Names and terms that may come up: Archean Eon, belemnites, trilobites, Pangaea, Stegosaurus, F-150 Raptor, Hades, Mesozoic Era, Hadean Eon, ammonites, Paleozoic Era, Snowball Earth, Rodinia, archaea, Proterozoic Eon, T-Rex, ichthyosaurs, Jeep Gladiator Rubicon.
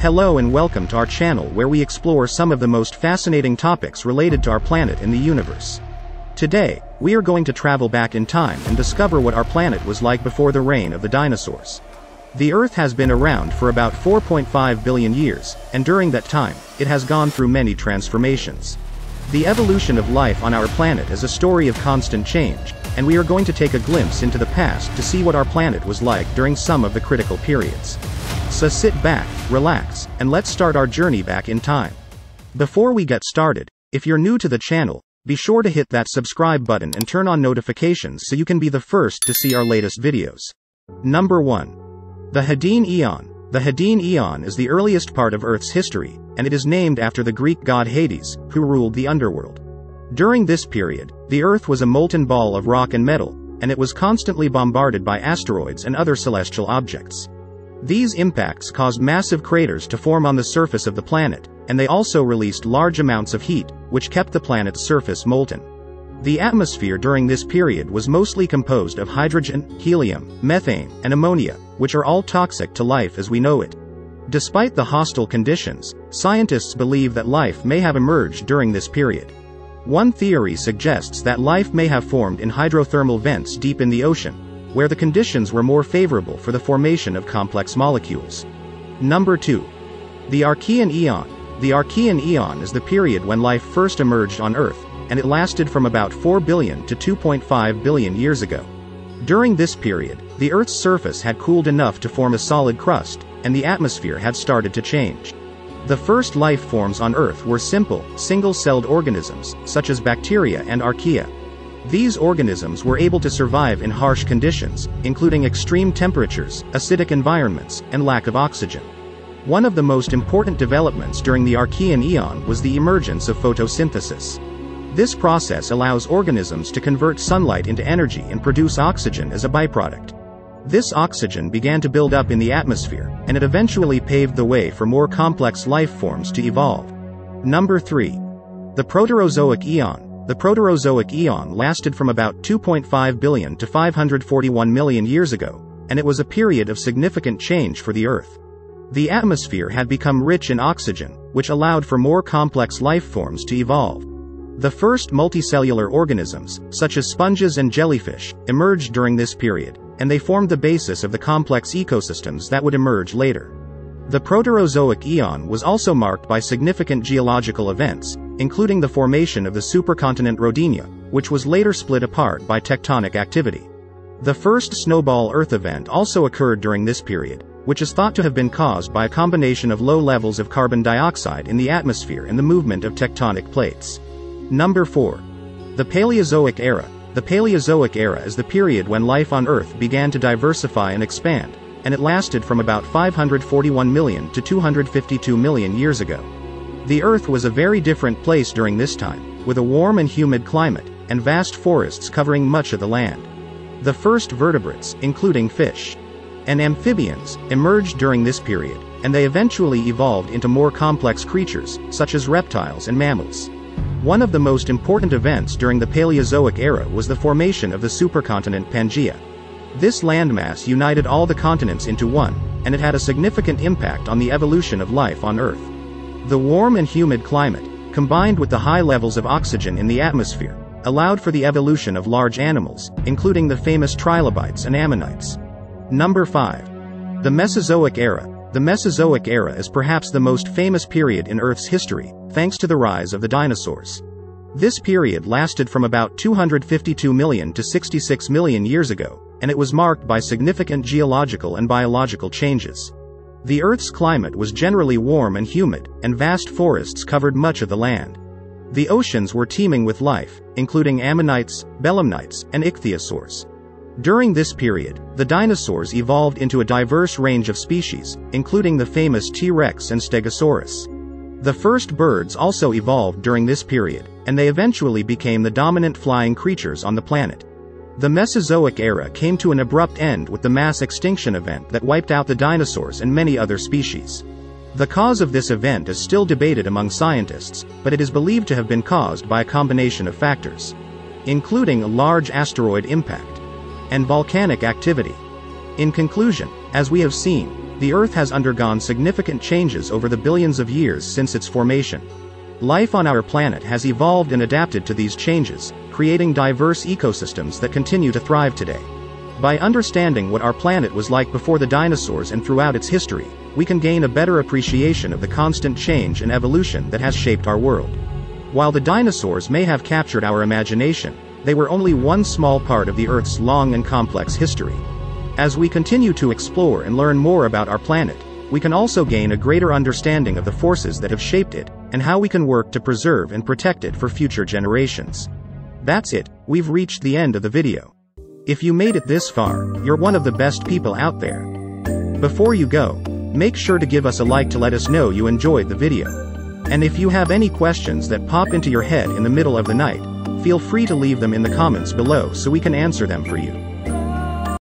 Hello and welcome to our channel where we explore some of the most fascinating topics related to our planet and the universe. Today, we are going to travel back in time and discover what our planet was like before the reign of the dinosaurs. The Earth has been around for about 4.5 billion years, and during that time, it has gone through many transformations. The evolution of life on our planet is a story of constant change, and we are going to take a glimpse into the past to see what our planet was like during some of the critical periods. So sit back, relax, and let's start our journey back in time. Before we get started, if you're new to the channel, be sure to hit that subscribe button and turn on notifications so you can be the first to see our latest videos. Number 1. The Hadean Eon. The Hadean Eon is the earliest part of Earth's history, and it is named after the Greek god Hades, who ruled the underworld. During this period, the Earth was a molten ball of rock and metal, and it was constantly bombarded by asteroids and other celestial objects. These impacts caused massive craters to form on the surface of the planet, and they also released large amounts of heat, which kept the planet's surface molten. The atmosphere during this period was mostly composed of hydrogen, helium, methane, and ammonia, which are all toxic to life as we know it. Despite the hostile conditions, scientists believe that life may have emerged during this period. One theory suggests that life may have formed in hydrothermal vents deep in the ocean, where the conditions were more favorable for the formation of complex molecules. Number 2. The Archean Eon. The Archean Eon is the period when life first emerged on Earth, and it lasted from about 4 billion to 2.5 billion years ago. During this period, the Earth's surface had cooled enough to form a solid crust, and the atmosphere had started to change. The first life forms on Earth were simple, single-celled organisms, such as bacteria and archaea. These organisms were able to survive in harsh conditions, including extreme temperatures, acidic environments, and lack of oxygen. One of the most important developments during the Archean Eon was the emergence of photosynthesis. This process allows organisms to convert sunlight into energy and produce oxygen as a byproduct. This oxygen began to build up in the atmosphere, and it eventually paved the way for more complex life forms to evolve. Number 3. The Proterozoic Eon. The Proterozoic Eon lasted from about 2.5 billion to 541 million years ago, and it was a period of significant change for the Earth. The atmosphere had become rich in oxygen, which allowed for more complex life forms to evolve. The first multicellular organisms, such as sponges and jellyfish, emerged during this period, and they formed the basis of the complex ecosystems that would emerge later. The Proterozoic Eon was also marked by significant geological events, including the formation of the supercontinent Rodinia, which was later split apart by tectonic activity. The first Snowball Earth event also occurred during this period, which is thought to have been caused by a combination of low levels of carbon dioxide in the atmosphere and the movement of tectonic plates. Number 4. The Paleozoic Era. The Paleozoic Era is the period when life on Earth began to diversify and expand, and it lasted from about 541 million to 252 million years ago. The Earth was a very different place during this time, with a warm and humid climate, and vast forests covering much of the land. The first vertebrates, including fish and amphibians, emerged during this period, and they eventually evolved into more complex creatures, such as reptiles and mammals. One of the most important events during the Paleozoic Era was the formation of the supercontinent Pangaea. This landmass united all the continents into one, and it had a significant impact on the evolution of life on Earth. The warm and humid climate, combined with the high levels of oxygen in the atmosphere, allowed for the evolution of large animals, including the famous trilobites and ammonites. Number 5. The Mesozoic Era. The Mesozoic Era is perhaps the most famous period in Earth's history, thanks to the rise of the dinosaurs. This period lasted from about 252 million to 66 million years ago, and it was marked by significant geological and biological changes. The Earth's climate was generally warm and humid, and vast forests covered much of the land. The oceans were teeming with life, including ammonites, belemnites, and ichthyosaurs. During this period, the dinosaurs evolved into a diverse range of species, including the famous T-Rex and Stegosaurus. The first birds also evolved during this period, and they eventually became the dominant flying creatures on the planet. The Mesozoic Era came to an abrupt end with the mass extinction event that wiped out the dinosaurs and many other species. The cause of this event is still debated among scientists, but it is believed to have been caused by a combination of factors, including a large asteroid impact and volcanic activity. In conclusion, as we have seen, The Earth has undergone significant changes over the billions of years since its formation. Life on our planet has evolved and adapted to these changes, creating diverse ecosystems that continue to thrive today. By understanding what our planet was like before the dinosaurs and throughout its history, we can gain a better appreciation of the constant change and evolution that has shaped our world. While the dinosaurs may have captured our imagination, they were only one small part of the Earth's long and complex history. As we continue to explore and learn more about our planet, we can also gain a greater understanding of the forces that have shaped it, and how we can work to preserve and protect it for future generations. That's it, we've reached the end of the video. If you made it this far, you're one of the best people out there. Before you go, make sure to give us a like to let us know you enjoyed the video. And if you have any questions that pop into your head in the middle of the night, feel free to leave them in the comments below so we can answer them for you.